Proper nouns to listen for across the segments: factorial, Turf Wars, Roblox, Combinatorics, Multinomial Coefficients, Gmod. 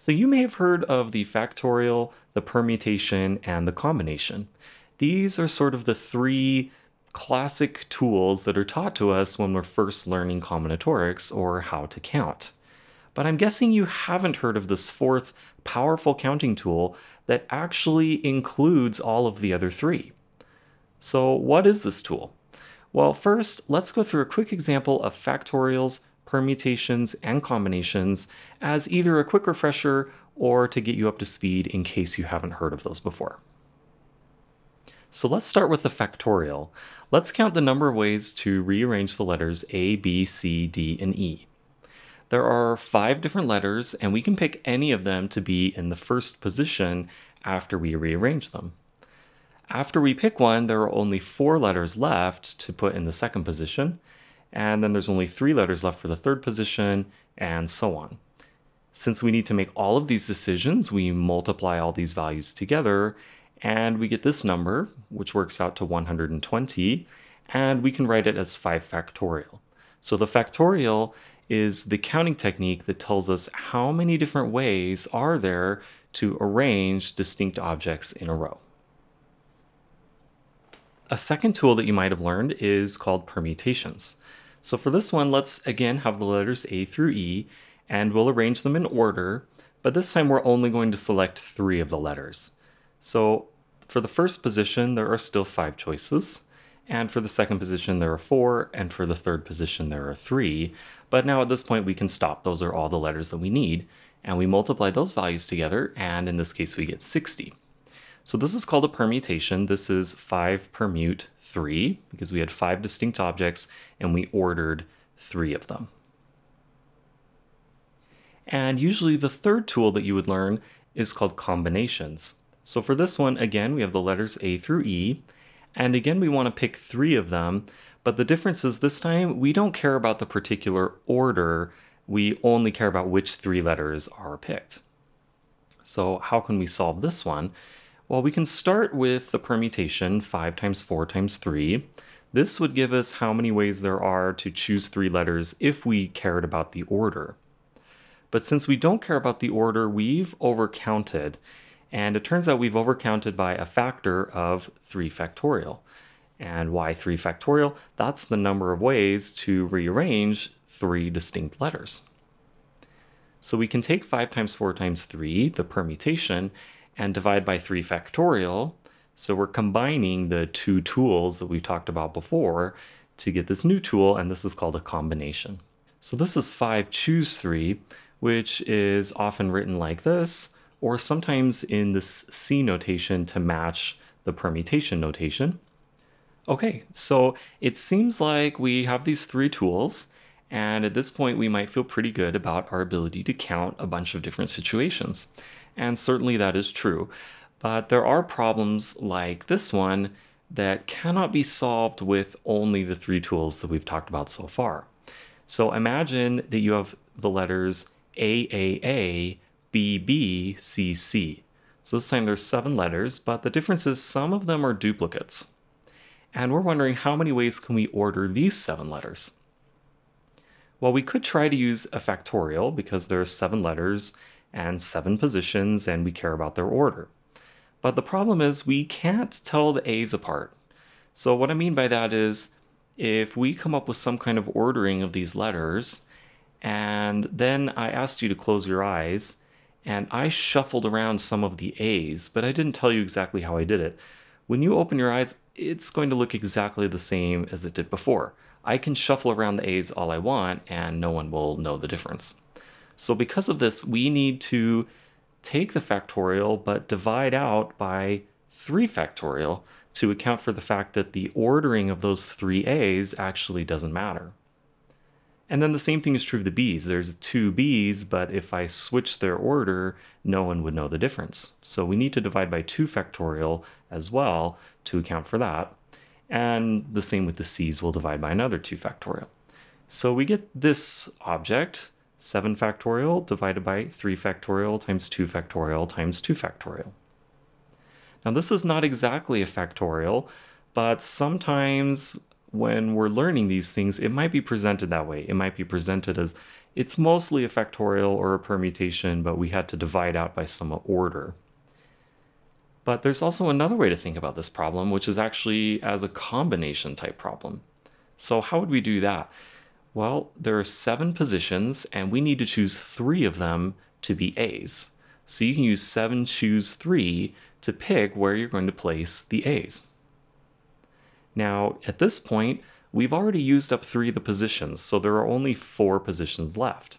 So you may have heard of the factorial, the permutation, and the combination. These are sort of the three classic tools that are taught to us when we're first learning combinatorics or how to count. But I'm guessing you haven't heard of this fourth powerful counting tool that actually includes all of the other three. So what is this tool? Well, first, let's go through a quick example of factorials, permutations, and combinations as either a quick refresher or to get you up to speed in case you haven't heard of those before. So let's start with the factorial. Let's count the number of ways to rearrange the letters A, B, C, D, and E. There are 5 different letters, and we can pick any of them to be in the first position after we rearrange them. After we pick one, there are only 4 letters left to put in the second position, and then there's only 3 letters left for the third position, and so on. Since we need to make all of these decisions, we multiply all these values together, and we get this number, which works out to 120, and we can write it as 5 factorial. So the factorial is the counting technique that tells us how many different ways are there to arrange distinct objects in a row. A second tool that you might have learned is called permutations. So for this one, let's again have the letters A through E, and we'll arrange them in order, but this time we're only going to select 3 of the letters. So for the first position, there are still 5 choices, and for the second position, there are 4, and for the third position, there are 3. But now at this point, we can stop. Those are all the letters that we need, and we multiply those values together, and in this case, we get 60. So this is called a permutation. This is 5 permute 3, because we had 5 distinct objects, and we ordered 3 of them. And usually the third tool that you would learn is called combinations. So for this one, again, we have the letters A through E, and again, we want to pick 3 of them, but the difference is this time, we don't care about the particular order, we only care about which 3 letters are picked. So how can we solve this one? Well, we can start with the permutation 5 times 4 times 3. This would give us how many ways there are to choose 3 letters if we cared about the order. But since we don't care about the order, we've overcounted. And it turns out we've overcounted by a factor of 3 factorial. And why 3 factorial? That's the number of ways to rearrange 3 distinct letters. So we can take 5 times 4 times 3, the permutation, and divide by 3 factorial. So we're combining the 2 tools that we talked about before to get this new tool, and this is called a combination. So this is 5 choose 3, which is often written like this, or sometimes in this C notation to match the permutation notation. Okay, so it seems like we have these 3 tools, and at this point we might feel pretty good about our ability to count a bunch of different situations. And certainly that is true, but there are problems like this one that cannot be solved with only the 3 tools that we've talked about so far. So imagine that you have the letters AAA, B, B, C, C. So this time there's 7 letters, but the difference is some of them are duplicates. And we're wondering how many ways can we order these 7 letters? Well, we could try to use a factorial because there are 7 letters and 7 positions and we care about their order. But the problem is we can't tell the A's apart. So what I mean by that is if we come up with some kind of ordering of these letters and then I asked you to close your eyes and I shuffled around some of the A's, but I didn't tell you exactly how I did it. When you open your eyes, it's going to look exactly the same as it did before. I can shuffle around the A's all I want and no one will know the difference. So because of this, we need to take the factorial but divide out by 3 factorial to account for the fact that the ordering of those 3 A's actually doesn't matter. And then the same thing is true of the B's. There's 2 B's, but if I switch their order, no one would know the difference. So we need to divide by 2 factorial as well to account for that. And the same with the C's, we'll divide by another 2 factorial. So we get this object, 7 factorial divided by 3 factorial times 2 factorial times 2 factorial. Now this is not exactly a factorial, but sometimes when we're learning these things, it might be presented that way. It might be presented as It's mostly a factorial or a permutation, but we had to divide out by some order. But there's also another way to think about this problem, which is actually as a combination type problem. So how would we do that? Well, there are 7 positions, and we need to choose 3 of them to be A's. So you can use 7, choose 3 to pick where you're going to place the A's. Now, at this point, we've already used up 3 of the positions, so there are only 4 positions left.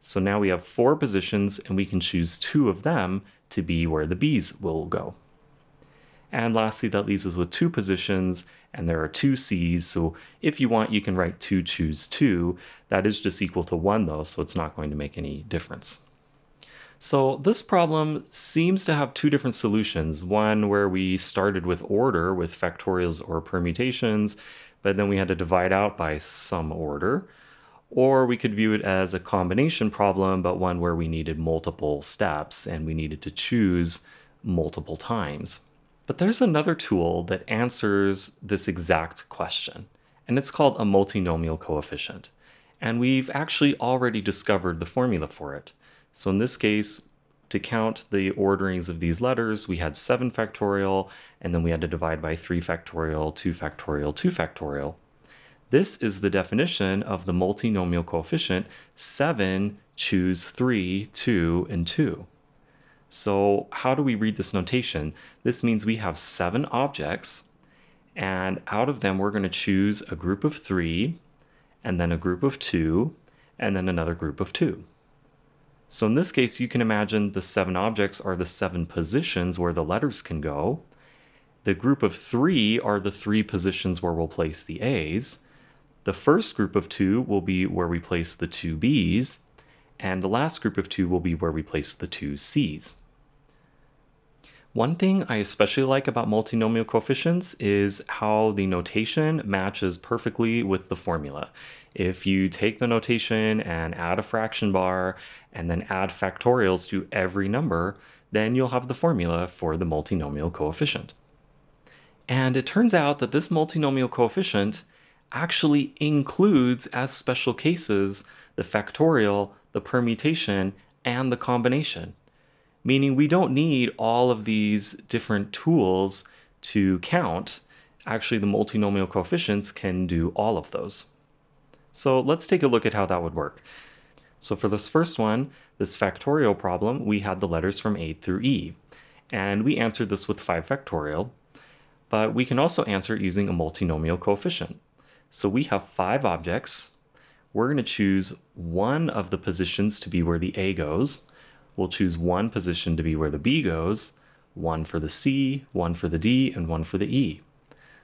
So now we have 4 positions, and we can choose 2 of them to be where the B's will go. And lastly, that leaves us with 2 positions, and there are 2 C's, so if you want, you can write 2, choose 2. That is just equal to 1, though, so it's not going to make any difference. So this problem seems to have 2 different solutions, one where we started with order with factorials or permutations, but then we had to divide out by some order, or we could view it as a combination problem, but one where we needed multiple steps and we needed to choose multiple times. But there's another tool that answers this exact question, and it's called a multinomial coefficient. And we've actually already discovered the formula for it. So in this case, to count the orderings of these letters, we had 7 factorial, and then we had to divide by 3 factorial, 2 factorial, 2 factorial. This is the definition of the multinomial coefficient 7, choose 3, 2, and 2. So how do we read this notation? This means we have 7 objects, and out of them we're going to choose a group of 3, and then a group of 2, and then another group of 2. So in this case, you can imagine the 7 objects are the 7 positions where the letters can go. The group of 3 are the 3 positions where we'll place the A's. The first group of 2 will be where we place the 2 B's, and the last group of 2 will be where we place the 2 C's. One thing I especially like about multinomial coefficients is how the notation matches perfectly with the formula. If you take the notation and add a fraction bar and then add factorials to every number, then you'll have the formula for the multinomial coefficient. And it turns out that this multinomial coefficient actually includes as special cases the factorial, the permutation, and the combination. Meaning we don't need all of these different tools to count. Actually, the multinomial coefficients can do all of those. So let's take a look at how that would work. So for this first one, this factorial problem, we had the letters from A through E. And we answered this with 5 factorial, but we can also answer it using a multinomial coefficient. So we have 5 objects. We're going to choose 1 of the positions to be where the A goes. We'll choose 1 position to be where the B goes, 1 for the C, 1 for the D, and 1 for the E.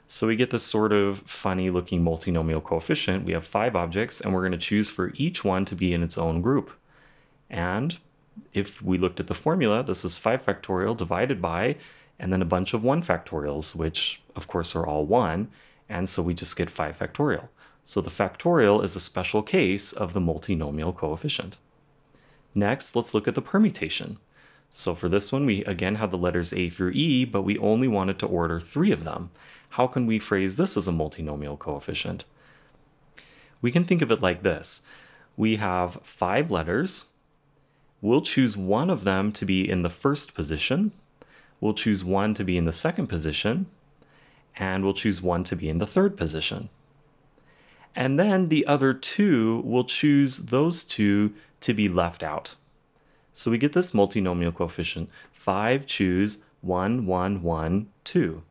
So we get this sort of funny looking multinomial coefficient. We have 5 objects, and we're going to choose for each one to be in its own group. And if we looked at the formula, this is 5 factorial divided by, and then a bunch of 1 factorials, which of course are all 1, and so we just get 5 factorial. So the factorial is a special case of the multinomial coefficient. Next, let's look at the permutation. So for this one, we again had the letters A through E, but we only wanted to order 3 of them. How can we phrase this as a multinomial coefficient? We can think of it like this. We have 5 letters. We'll choose 1 of them to be in the first position. We'll choose 1 to be in the second position. And we'll choose 1 to be in the third position. And then the other 2, we'll choose those 2 to be left out. So we get this multinomial coefficient, 5, choose 1, 1, 1, 2.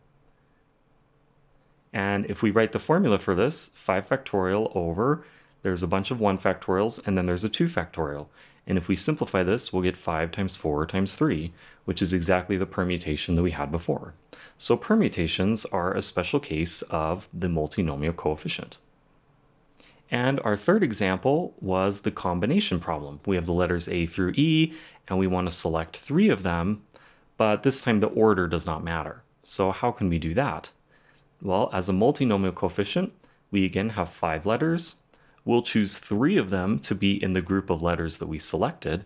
And if we write the formula for this, 5 factorial over, there's a bunch of 1 factorials, and then there's a 2 factorial. And if we simplify this, we'll get 5 times 4 times 3, which is exactly the permutation that we had before. So permutations are a special case of the multinomial coefficient. And our third example was the combination problem. We have the letters A through E, and we want to select 3 of them, but this time the order does not matter. So how can we do that? Well, as a multinomial coefficient, we again have 5 letters. We'll choose 3 of them to be in the group of letters that we selected,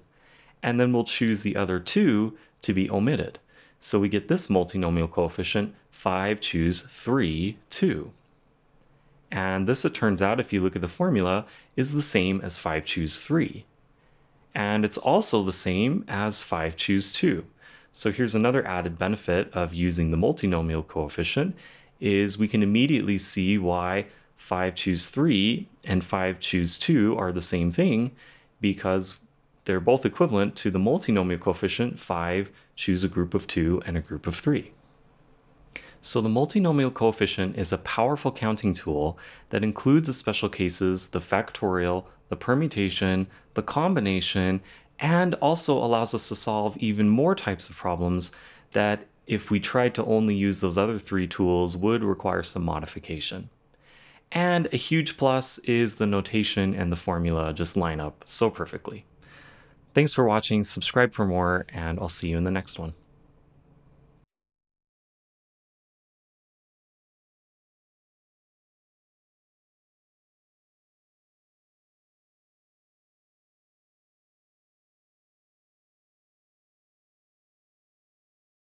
and then we'll choose the other 2 to be omitted. So we get this multinomial coefficient, 5, choose 3, 2. And this, it turns out, if you look at the formula, is the same as 5 choose 3. And it's also the same as 5 choose 2. So here's another added benefit of using the multinomial coefficient, is we can immediately see why 5 choose 3 and 5 choose 2 are the same thing, because they're both equivalent to the multinomial coefficient 5 choose a group of 2 and a group of 3. So the multinomial coefficient is a powerful counting tool that includes the special cases, the factorial, the permutation, the combination, and also allows us to solve even more types of problems that, if we tried to only use those other three tools, would require some modification. And a huge plus is the notation and the formula just line up so perfectly. Thanks for watching, subscribe for more, and I'll see you in the next one.